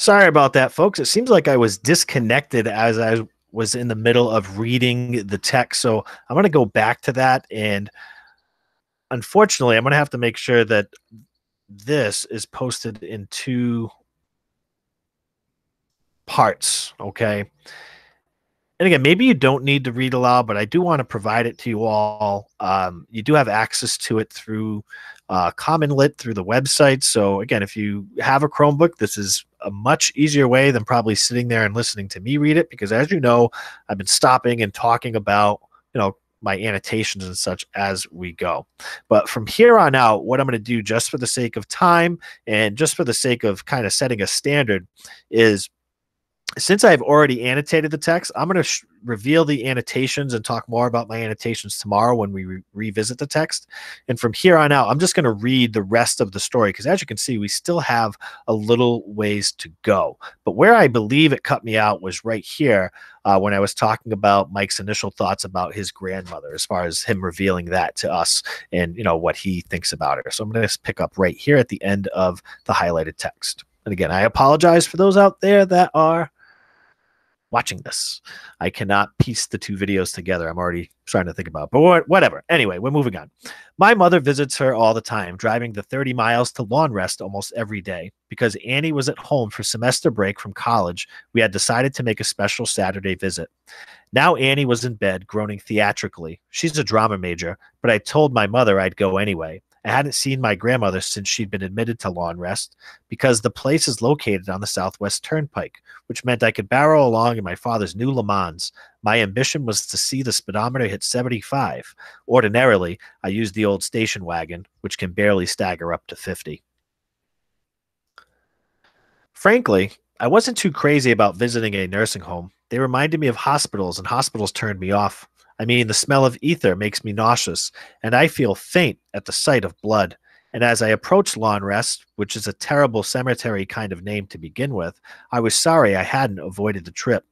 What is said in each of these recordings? Sorry about that, folks. It seems like I was disconnected as I was in the middle of reading the text. So I'm going to go back to that. And unfortunately, I'm going to have to make sure that this is posted in two parts. Okay. And again, maybe you don't need to read aloud, but I do want to provide it to you all. You do have access to it through CommonLit, through the website. So again, if you have a Chromebook, this is a much easier way than probably sitting there and listening to me read it, because as you know, I've been stopping and talking about, you know, my annotations and such as we go. But from here on out, what I'm going to do, just for the sake of time and just for the sake of kind of setting a standard, is since I've already annotated the text, I'm going to reveal the annotations and talk more about my annotations tomorrow when we revisit the text. And from here on out, I'm just going to read the rest of the story, because as you can see, we still have a little ways to go. But where I believe it cut me out was right here when I was talking about Mike's initial thoughts about his grandmother, as far as him revealing that to us and, you know, what he thinks about her. So I'm going to just pick up right here at the end of the highlighted text. And again, I apologize for those out there that are watching this. I cannot piece the two videos together. I'm already trying to think about it, but whatever. Anyway, we're moving on. My mother visits her all the time, driving the 30 miles to Lawnrest almost every day. Because Annie was at home for semester break from college, we had decided to make a special Saturday visit. Now Annie was in bed, groaning theatrically. She's a drama major, but I told my mother I'd go anyway. I hadn't seen my grandmother since she'd been admitted to Lawnrest, because the place is located on the Southwest Turnpike, which meant I could barrel along in my father's new Le Mans. My ambition was to see the speedometer hit 75. Ordinarily, I used the old station wagon, which can barely stagger up to 50. Frankly, I wasn't too crazy about visiting a nursing home. They reminded me of hospitals, and hospitals turned me off. I mean, the smell of ether makes me nauseous, and I feel faint at the sight of blood. And as I approached Lawnrest, which is a terrible cemetery kind of name to begin with, I was sorry I hadn't avoided the trip.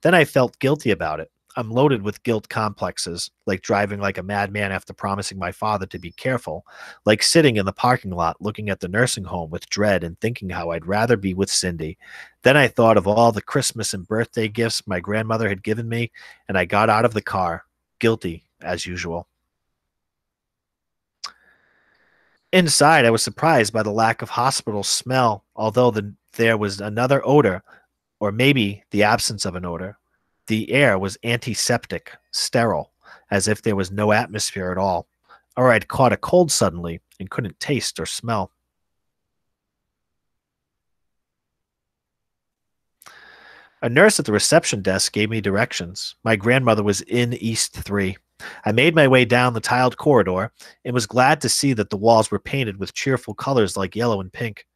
Then I felt guilty about it. I'm loaded with guilt complexes, like driving like a madman after promising my father to be careful, like sitting in the parking lot looking at the nursing home with dread and thinking how I'd rather be with Cindy. Then I thought of all the Christmas and birthday gifts my grandmother had given me, and I got out of the car. Guilty as usual. Inside, I was surprised by the lack of hospital smell, although there was another odor, or maybe the absence of an odor. The air was antiseptic, sterile, as if there was no atmosphere at all, or I'd caught a cold suddenly and couldn't taste or smell. A nurse at the reception desk gave me directions. My grandmother was in East 3. I made my way down the tiled corridor and was glad to see that the walls were painted with cheerful colors like yellow and pink.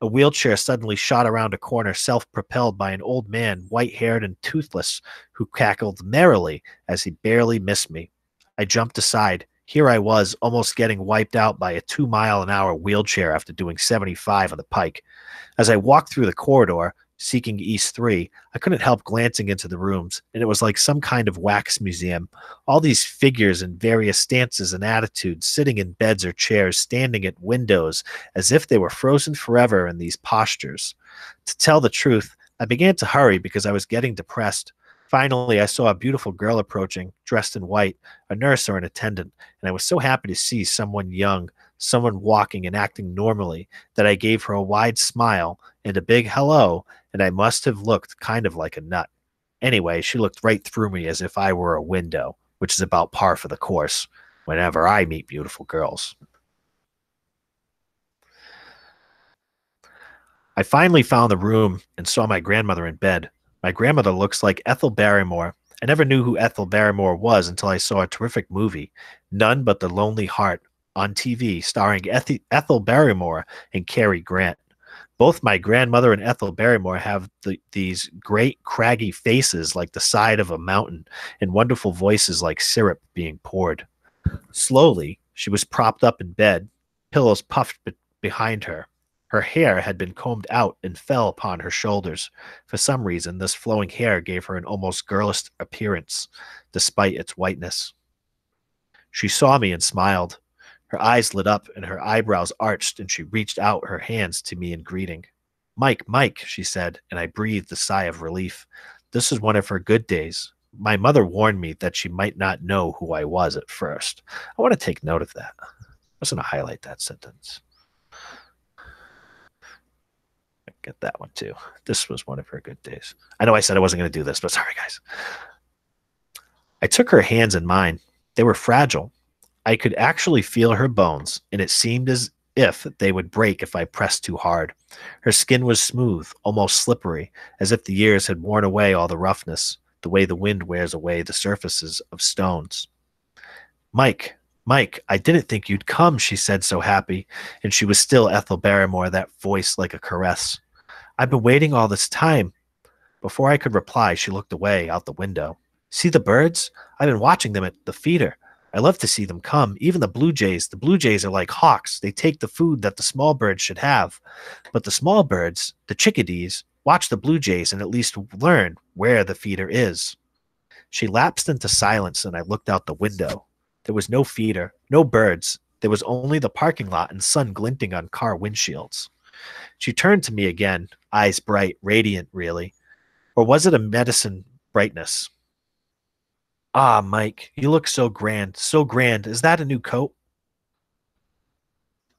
A wheelchair suddenly shot around a corner, self-propelled by an old man, white-haired and toothless, who cackled merrily as he barely missed me. I jumped aside. Here I was, almost getting wiped out by a 2-mile-an-hour wheelchair after doing 75 on the pike. As I walked through the corridor, seeking East 3, I couldn't help glancing into the rooms, and it was like some kind of wax museum. All these figures in various stances and attitudes, sitting in beds or chairs, standing at windows, as if they were frozen forever in these postures. To tell the truth, I began to hurry because I was getting depressed. Finally, I saw a beautiful girl approaching, dressed in white, a nurse or an attendant, and I was so happy to see someone young, someone walking and acting normally, that I gave her a wide smile and a big hello, and I must have looked kind of like a nut. Anyway, she looked right through me as if I were a window, which is about par for the course whenever I meet beautiful girls. I finally found the room and saw my grandmother in bed. My grandmother looks like Ethel Barrymore. I never knew who Ethel Barrymore was until I saw a terrific movie, None But the Lonely Heart, on TV, starring Ethel Barrymore and Cary Grant. Both my grandmother and Ethel Barrymore have these great craggy faces like the side of a mountain, and wonderful voices like syrup being poured. Slowly, she was propped up in bed, pillows puffed behind her. Her hair had been combed out and fell upon her shoulders. For some reason, this flowing hair gave her an almost girlish appearance, despite its whiteness. She saw me and smiled. Her eyes lit up and her eyebrows arched, and she reached out her hands to me in greeting. Mike, she said, and I breathed a sigh of relief. This is one of her good days. My mother warned me that she might not know who I was at first. I want to take note of that. I'm just going to highlight that sentence. I get that one too. This was one of her good days. I know I said I wasn't going to do this, but sorry, guys. I took her hands in mine. They were fragile. I could actually feel her bones, and it seemed as if they would break if I pressed too hard. Her skin was smooth, almost slippery, as if the years had worn away all the roughness, the way the wind wears away the surfaces of stones. Mike, I didn't think you'd come, she said, so happy, and she was still Ethel Barrymore, that voice like a caress. I've been waiting all this time. Before I could reply, she looked away out the window. See the birds? I've been watching them at the feeder. I love to see them come, even the blue jays. The blue jays are like hawks. They take the food that the small birds should have. But the small birds, the chickadees, watch the blue jays and at least learn where the feeder is. She lapsed into silence, and I looked out the window. There was no feeder, no birds. There was only the parking lot and sun glinting on car windshields. She turned to me again, eyes bright, radiant, really. Or was it a medicine brightness? Ah, Mike, you look so grand, so grand. Is that a new coat?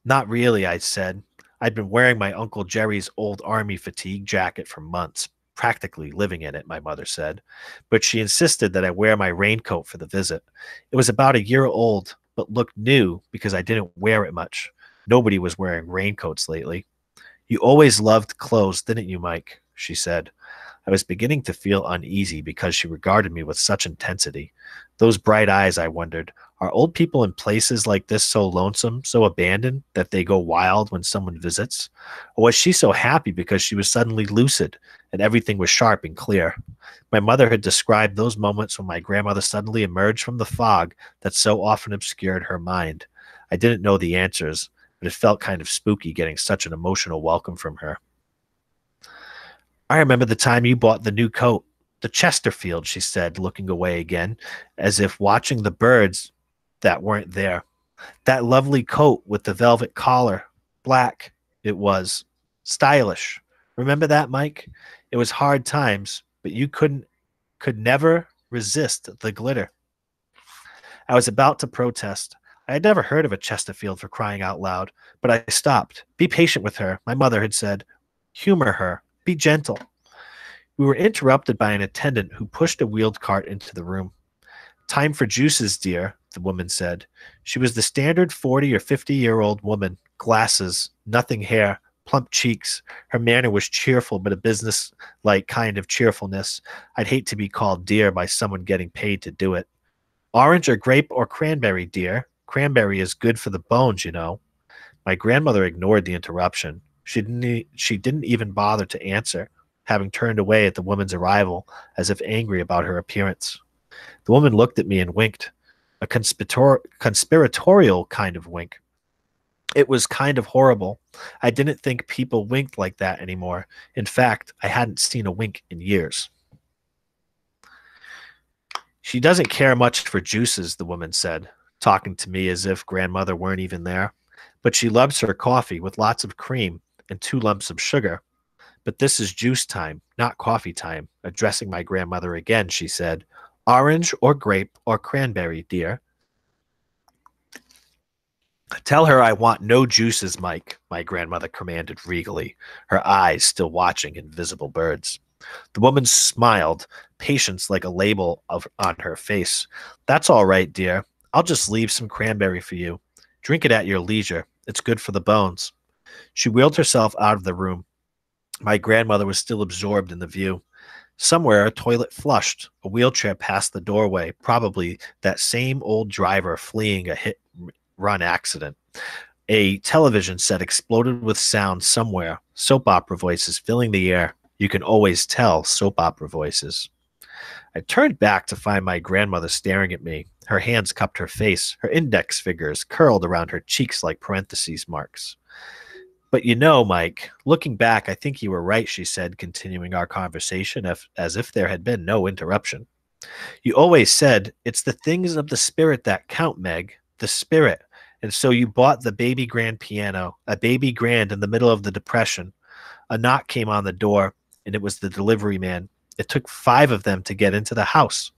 Not really, I said. I'd been wearing my Uncle Jerry's old army fatigue jacket for months, practically living in it, my mother said. But she insisted that I wear my raincoat for the visit. It was about a year old, but looked new because I didn't wear it much. Nobody was wearing raincoats lately. You always loved clothes, didn't you, Mike? She said. I was beginning to feel uneasy because she regarded me with such intensity. Those bright eyes, I wondered, are old people in places like this so lonesome, so abandoned, that they go wild when someone visits? Or was she so happy because she was suddenly lucid and everything was sharp and clear? My mother had described those moments when my grandmother suddenly emerged from the fog that so often obscured her mind. I didn't know the answers, but it felt kind of spooky getting such an emotional welcome from her. I remember the time you bought the new coat, the Chesterfield, she said, looking away again, as if watching the birds that weren't there. That lovely coat with the velvet collar, black it was, stylish. Remember that, Mike? It was hard times, but you could never resist the glitter. I was about to protest. I had never heard of a Chesterfield, for crying out loud, but I stopped. Be patient with her, my mother had said. Humor her. Be gentle. We were interrupted by an attendant who pushed a wheeled cart into the room. Time for juices, dear, the woman said. She was the standard 40 or 50-year-old woman, glasses, nothing hair, plump cheeks. Her manner was cheerful, but a business-like kind of cheerfulness. I'd hate to be called dear by someone getting paid to do it. Orange or grape or cranberry, dear. Cranberry is good for the bones, you know. My grandmother ignored the interruption. She didn't even bother to answer, having turned away at the woman's arrival as if angry about her appearance. The woman looked at me and winked, a conspiratorial kind of wink. It was kind of horrible. I didn't think people winked like that anymore. In fact, I hadn't seen a wink in years. She doesn't care much for juices, the woman said, talking to me as if grandmother weren't even there. But she loves her coffee with lots of cream and 2 lumps of sugar. But this is juice time, not coffee time. Addressing my grandmother again, she said, orange or grape or cranberry, dear. Tell her I want no juices, Mike, my grandmother commanded regally, her eyes still watching invisible birds. The woman smiled, patience like a label on her face. That's all right, dear. I'll just leave some cranberry for you. Drink it at your leisure. It's good for the bones. She wheeled herself out of the room. My grandmother was still absorbed in the view. Somewhere a toilet flushed. A wheelchair passed the doorway, probably that same old driver fleeing a hit-run accident. A television set exploded with sound somewhere. Soap opera voices filling the air. You can always tell soap opera voices. I turned back to find my grandmother staring at me. Her hands cupped her face, her index fingers curled around her cheeks like parentheses marks. But you know, Mike, looking back, I think you were right, she said, continuing our conversation as if there had been no interruption. You always said, it's the things of the spirit that count, Meg, the spirit. And so you bought the baby grand piano, a baby grand in the middle of the Depression. a knock came on the door, and it was the delivery man. It took 5 of them to get into the house.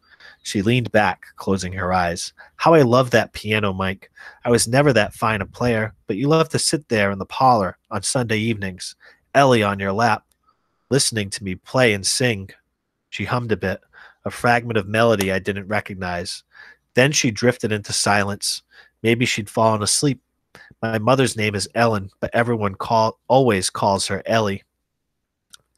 She leaned back, closing her eyes. How I love that piano, Mike. I was never that fine a player, but you love to sit there in the parlor on Sunday evenings, Ellie on your lap, listening to me play and sing. She hummed a bit, a fragment of melody I didn't recognize. Then she drifted into silence. Maybe she'd fallen asleep. My mother's name is Ellen, but everyone always calls her Ellie.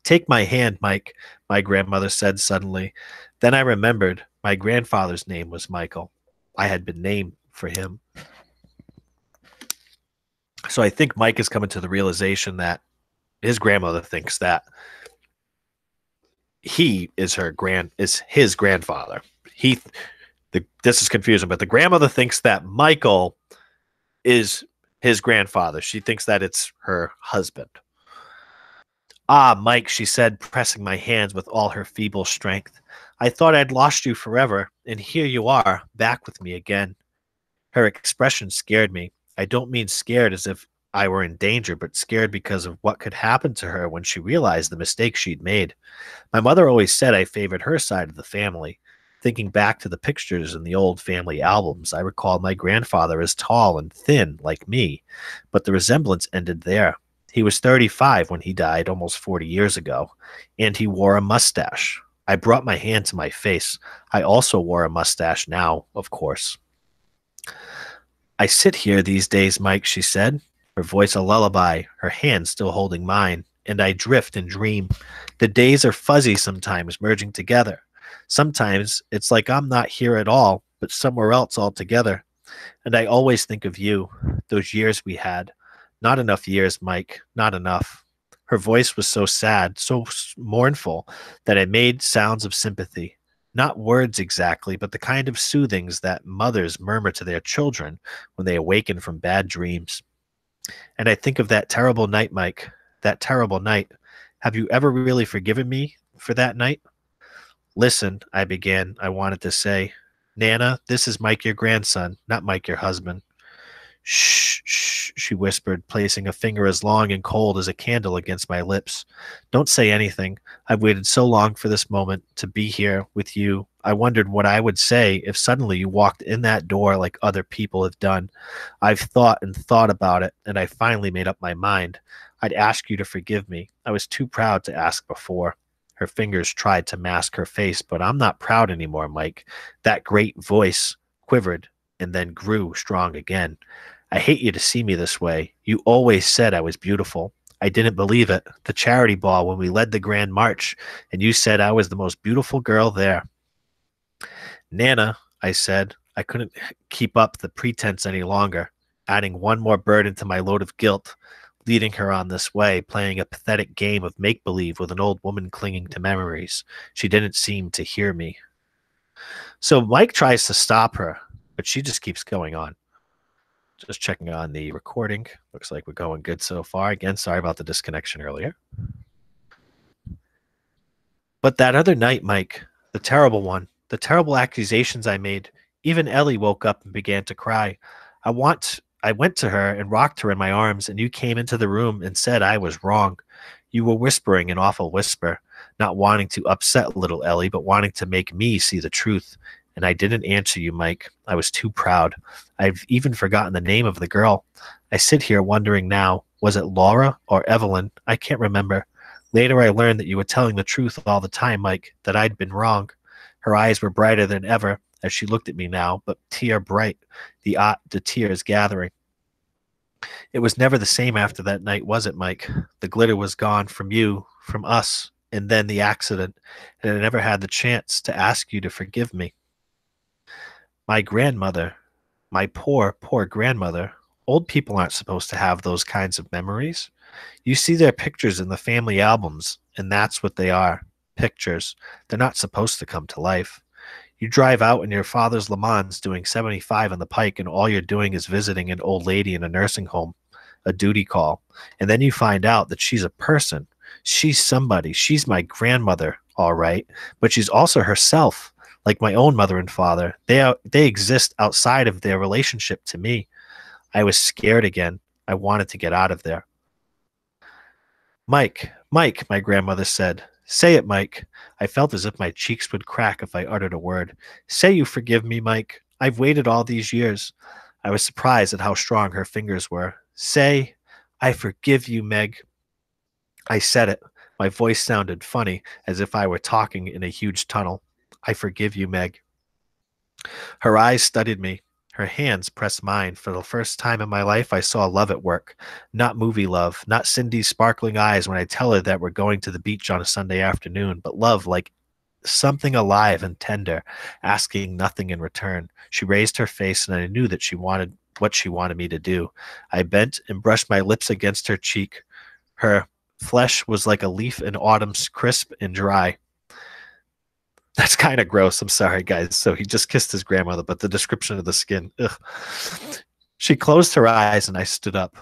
Take my hand, Mike, my grandmother said suddenly. Then I remembered my grandfather's name was Michael. I had been named for him. So I think Mike is coming to the realization that his grandmother thinks that he is his grandfather. This is confusing, but the grandmother thinks that Michael is his grandfather. She thinks that it's her husband. Ah, Mike, she said, pressing my hands with all her feeble strength. I thought I'd lost you forever, and here you are, back with me again. Her expression scared me. I don't mean scared as if I were in danger, but scared because of what could happen to her when she realized the mistake she'd made. My mother always said I favored her side of the family. Thinking back to the pictures in the old family albums, I recall my grandfather as tall and thin, like me, but the resemblance ended there. He was 35 when he died, almost 40 years ago, and he wore a mustache. I brought my hand to my face. I also wore a mustache now, of course. I sit here these days, Mike, she said, her voice a lullaby, her hand still holding mine, and I drift and dream. The days are fuzzy sometimes, merging together. Sometimes it's like I'm not here at all, but somewhere else altogether. And I always think of you, those years we had. Not enough years, Mike, not enough. Her voice was so sad, so mournful, that it made sounds of sympathy. Not words exactly, but the kind of soothings that mothers murmur to their children when they awaken from bad dreams. And I think of that terrible night, Mike, that terrible night. Have you ever really forgiven me for that night? Listen, I began, I wanted to say, Nana, this is Mike, your grandson, not Mike, your husband. Shh, shh, she whispered, placing a finger as long and cold as a candle against my lips. Don't say anything. I've waited so long for this moment to be here with you. I wondered what I would say if suddenly you walked in that door like other people have done. I've thought and thought about it, and I finally made up my mind. I'd ask you to forgive me. I was too proud to ask before. Her fingers tried to mask her face, but I'm not proud anymore, Mike. That great voice quivered and then grew strong again. I hate you to see me this way. You always said I was beautiful. I didn't believe it. The charity ball when we led the Grand March, and you said I was the most beautiful girl there. Nana, I said, I couldn't keep up the pretense any longer, adding one more burden to my load of guilt. Leading her on this way, playing a pathetic game of make-believe with an old woman clinging to memories. She didn't seem to hear me. So Mike tries to stop her, but she just keeps going on. Just checking on the recording. Looks like we're going good so far. Again, sorry about the disconnection earlier. But that other night, Mike, the terrible one, the terrible accusations I made, even Ellie woke up and began to cry. I went to her and rocked her in my arms, and you came into the room and said I was wrong. You were whispering an awful whisper, not wanting to upset little Ellie, but wanting to make me see the truth. And I didn't answer you, Mike. I was too proud. I've even forgotten the name of the girl. I sit here wondering now, was it Laura or Evelyn? I can't remember. Later I learned that you were telling the truth all the time, Mike, that I'd been wrong. Her eyes were brighter than ever as she looked at me now, but tear bright, the tears gathering. It was never the same after that night, was it, Mike? The glitter was gone from you, from us, and then the accident, and I never had the chance to ask you to forgive me. My grandmother, my poor, poor grandmother, old people aren't supposed to have those kinds of memories. You see their pictures in the family albums, and that's what they are, pictures. They're not supposed to come to life. You drive out in your father's Le Mans doing 75 on the pike, and all you're doing is visiting an old lady in a nursing home, a duty call. And then you find out that she's a person. She's somebody. She's my grandmother, all right, but she's also herself, like my own mother and father. They exist outside of their relationship to me. I was scared again. I wanted to get out of there. "Mike, Mike," my grandmother said. "Say it, Mike." I felt as if my cheeks would crack if I uttered a word. "Say you forgive me, Mike. I've waited all these years." I was surprised at how strong her fingers were. "Say, I forgive you, Meg." I said it. My voice sounded funny, as if I were talking in a huge tunnel. "I forgive you, Meg." Her eyes studied me. Her hands pressed mine. For the first time in my life, I saw love at work. Not movie love, not Cindy's sparkling eyes when I tell her that we're going to the beach on a Sunday afternoon, but love like something alive and tender, asking nothing in return. She raised her face, and I knew that she wanted what she wanted me to do. I bent and brushed my lips against her cheek. Her flesh was like a leaf in autumn, crisp and dry. That's kind of gross. I'm sorry, guys. So he just kissed his grandmother, but the description of the skin. Ugh. She closed her eyes and I stood up.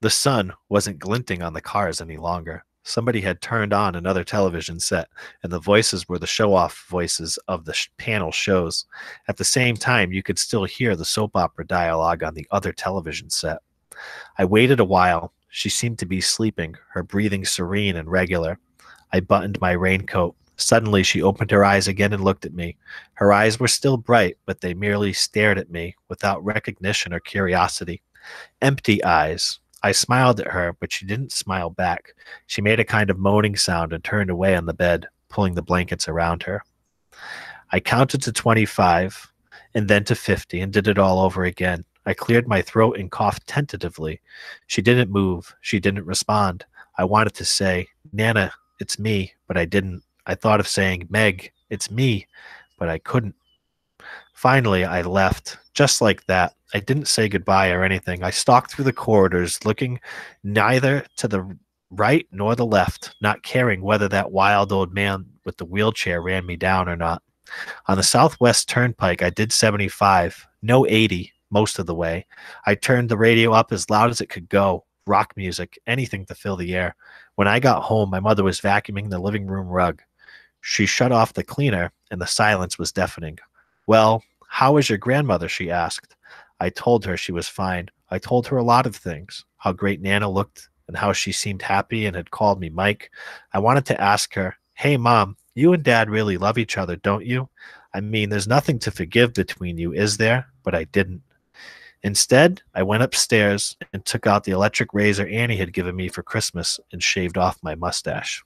The sun wasn't glinting on the cars any longer. Somebody had turned on another television set, and the voices were the show-off voices of the panel shows. At the same time, you could still hear the soap opera dialogue on the other television set. I waited a while. She seemed to be sleeping, her breathing serene and regular. I buttoned my raincoat. Suddenly, she opened her eyes again and looked at me. Her eyes were still bright, but they merely stared at me without recognition or curiosity. Empty eyes. I smiled at her, but she didn't smile back. She made a kind of moaning sound and turned away on the bed, pulling the blankets around her. I counted to 25 and then to 50 and did it all over again. I cleared my throat and coughed tentatively. She didn't move. She didn't respond. I wanted to say, "Nana, it's me," but I didn't. I thought of saying, "Meg, it's me," but I couldn't. Finally, I left, just like that. I didn't say goodbye or anything. I stalked through the corridors, looking neither to the right nor the left, not caring whether that wild old man with the wheelchair ran me down or not. On the Southwest Turnpike, I did 75, no 80, most of the way. I turned the radio up as loud as it could go. Rock music, anything to fill the air. When I got home, my mother was vacuuming the living room rug. She shut off the cleaner, and the silence was deafening. "Well, how is your grandmother?" she asked. I told her she was fine. I told her a lot of things, how great Nana looked and how she seemed happy and had called me Mike. I wanted to ask her, "Hey, Mom, you and Dad really love each other, don't you? I mean, there's nothing to forgive between you, is there?" But I didn't. Instead, I went upstairs and took out the electric razor Annie had given me for Christmas and shaved off my mustache.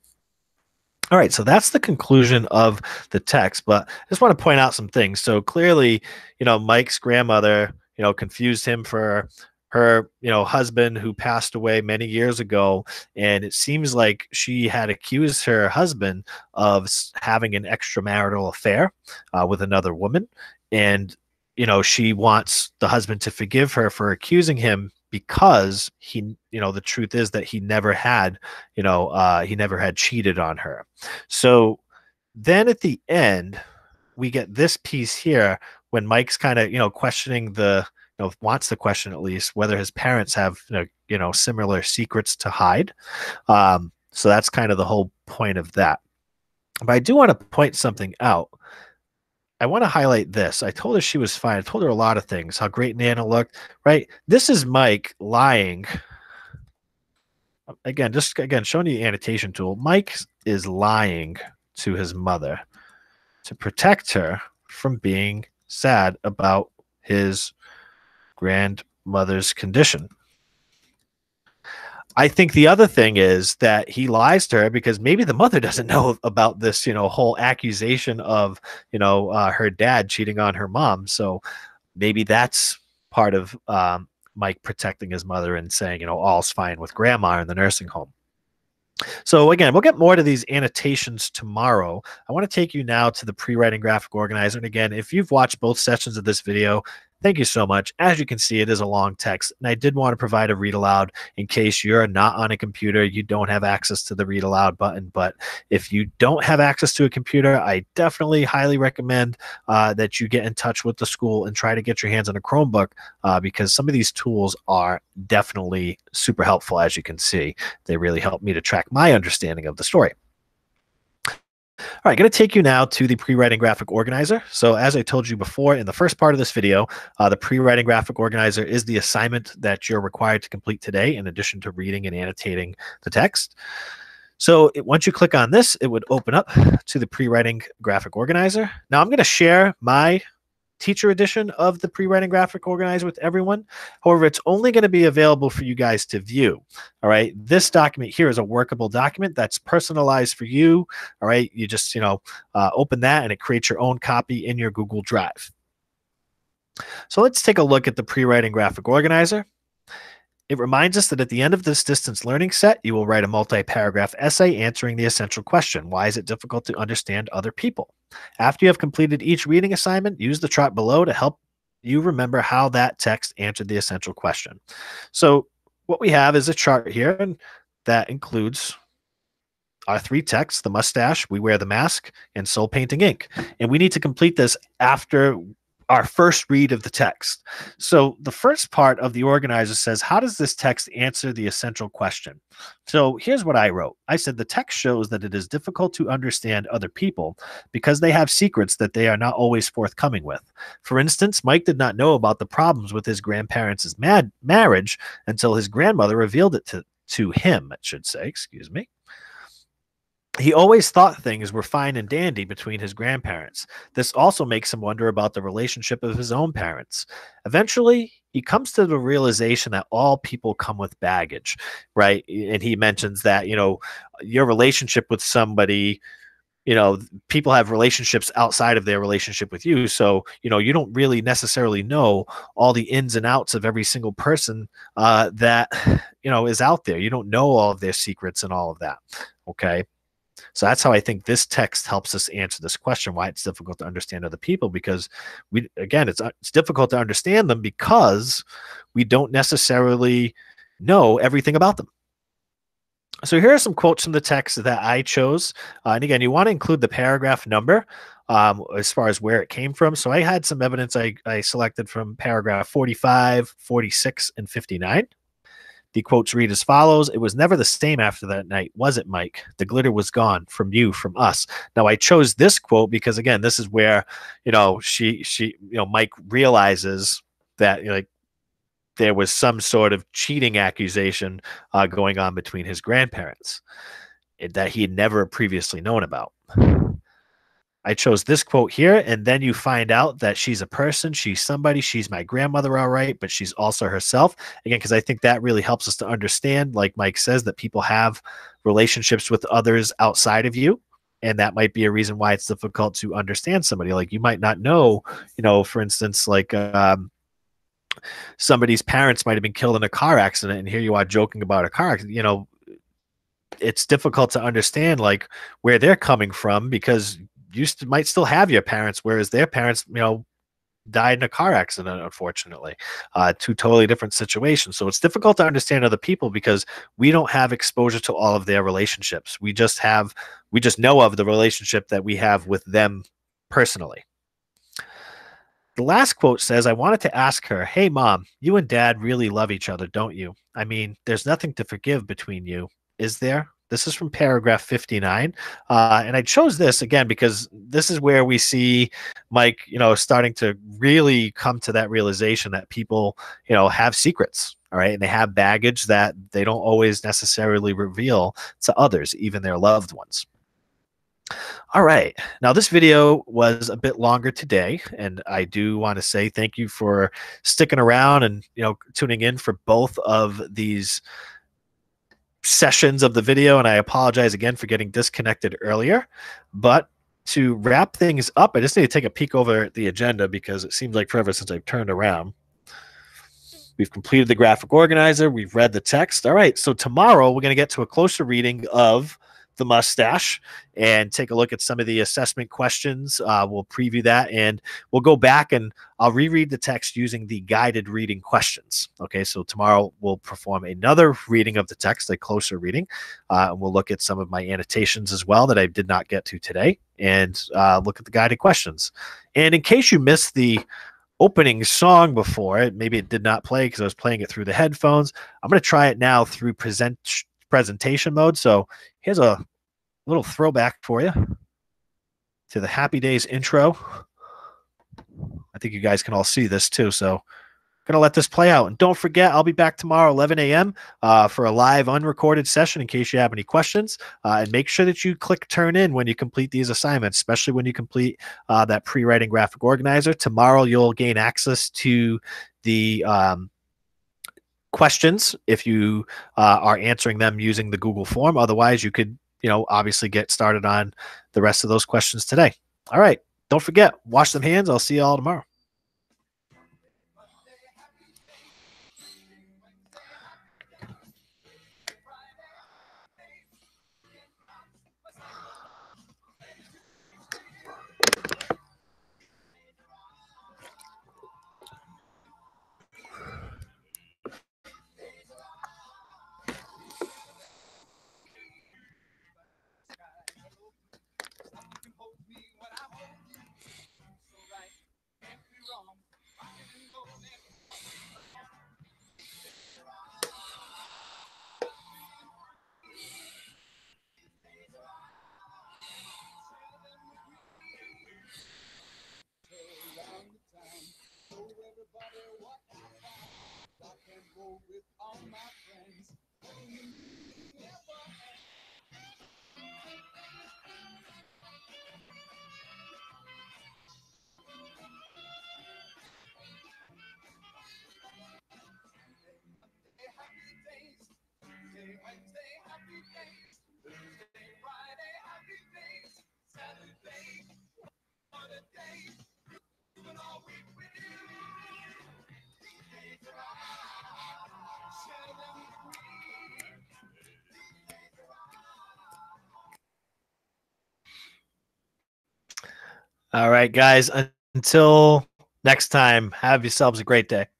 All right, so that's the conclusion of the text, but I just want to point out some things. So clearly, Mike's grandmother, confused him for her, husband who passed away many years ago. And it seems like she had accused her husband of having an extramarital affair with another woman. And she wants the husband to forgive her for accusing him because he, the truth is that he never had, he never had cheated on her. So then at the end, we get this piece here when Mike's kind of, questioning the, wants to question at least whether his parents have, similar secrets to hide. So that's kind of the whole point of that. But I do want to point something out. I want to highlight this. I told her she was fine. I told her a lot of things, how great Nana looked, right? This is Mike lying. Again, showing you the annotation tool. Mike is lying to his mother to protect her from being sad about his grandmother's condition. I think the other thing is that he lies to her because maybe the mother doesn't know about this, whole accusation of, her dad cheating on her mom. So maybe that's part of Mike protecting his mother and saying, all's fine with grandma in the nursing home. So again, we'll get more to these annotations tomorrow. I want to take you now to the pre-writing graphic organizer. And again, if you've watched both sessions of this video, thank you so much. As you can see, it is a long text, and I did want to provide a read aloud in case you're not on a computer, you don't have access to the read aloud button. But if you don't have access to a computer, I definitely highly recommend that you get in touch with the school and try to get your hands on a Chromebook because some of these tools are definitely super helpful. As you can see, they really helped me to track my understanding of the story. All right, going to take you now to the pre-writing graphic organizer. So as I told you before in the first part of this video, the pre-writing graphic organizer is the assignment that you're required to complete today in addition to reading and annotating the text. So once you click on this, it would open up to the pre-writing graphic organizer. Now I'm going to share my teacher edition of the pre-writing graphic organizer with everyone. However, it's only going to be available for you guys to view. All right. This document here is a workable document that's personalized for you. All right. You just, open that and it creates your own copy in your Google Drive. So let's take a look at the pre-writing graphic organizer. It reminds us that at the end of this distance learning set, you will write a multi-paragraph essay answering the essential question, why is it difficult to understand other people? After you have completed each reading assignment, use the chart below to help you remember how that text answered the essential question. So what we have is a chart here, and that includes our three texts, The Mustache, We Wear the Mask, and Soul Painting Inc. And we need to complete this after our first read of the text. So the first part of the organizer says, how does this text answer the essential question? So here's what I wrote. I said, the text shows that it is difficult to understand other people because they have secrets that they are not always forthcoming with. For instance, Mike did not know about the problems with his grandparents' marriage until his grandmother revealed it to him, it should say, excuse me. He always thought things were fine and dandy between his grandparents. This also makes him wonder about the relationship of his own parents. Eventually, he comes to the realization that all people come with baggage, right? And he mentions that, your relationship with somebody, people have relationships outside of their relationship with you. So, you don't really necessarily know all the ins and outs of every single person that, is out there. You don't know all of their secrets and all of that. Okay. So that's how I think this text helps us answer this question, why it's difficult to understand other people, because it's difficult to understand them because we don't necessarily know everything about them. So here are some quotes from the text that I chose. And again, you want to include the paragraph number as far as where it came from. So I had some evidence I selected from paragraph 45, 46, and 59. The quotes read as follows. It was never the same after that night, was it, Mike? The glitter was gone from you, from us. Now, I chose this quote because, again, this is where, Mike realizes that, there was some sort of cheating accusation going on between his grandparents that he had never previously known about. I chose this quote here, and then you find out that she's a person, she's somebody, she's my grandmother, all right, but she's also herself. Again, because I think that really helps us to understand, like Mike says, that people have relationships with others outside of you, and that might be a reason why it's difficult to understand somebody. Like you might not know, for instance, like somebody's parents might have been killed in a car accident, and here you are joking about a car accident, it's difficult to understand like where they're coming from because you might still have your parents, whereas their parents, died in a car accident, unfortunately. Two totally different situations. So it's difficult to understand other people because we don't have exposure to all of their relationships. We just know of the relationship that we have with them personally. The last quote says, I wanted to ask her, hey, Mom, you and Dad really love each other, don't you? I mean, there's nothing to forgive between you, is there? This is from paragraph 59. And I chose this again because this is where we see Mike, starting to really come to that realization that people, have secrets. All right. And they have baggage that they don't always necessarily reveal to others, even their loved ones. All right. Now, this video was a bit longer today, and I do want to say thank you for sticking around and, tuning in for both of these sessions of the video, and I apologize again for getting disconnected earlier. But to wrap things up, I just need to take a peek over at the agenda because it seems like forever since I've turned around. We've completed the graphic organizer. We've read the text. All right, so tomorrow we're going to get to a closer reading of The Mustache and take a look at some of the assessment questions. We'll preview that, and we'll go back and I'll reread the text using the guided reading questions. Okay, so tomorrow we'll perform another reading of the text, a closer reading. We'll look at some of my annotations as well that I did not get to today, and look at the guided questions. And in case you missed the opening song before it, maybe it did not play because I was playing it through the headphones. I'm going to try it now through presentation mode. So here's a little throwback for you. to the Happy Days intro. I think you guys can all see this too, so going to let this play out. And don't forget, I'll be back tomorrow, 11 a.m., for a live unrecorded session in case you have any questions. And make sure that you click turn in when you complete these assignments, especially when you complete that pre-writing graphic organizer. Tomorrow, you'll gain access to the questions if you are answering them using the Google form. Otherwise, you could, you know, obviously get started on the rest of those questions today. All right. Don't forget, wash them hands. I'll see you all tomorrow. With all my friends, Wednesday, happy days, Thursday, Friday, happy days, Saturday, what a day, doing all week with you, these days are ours. All right, guys, until next time, have yourselves a great day.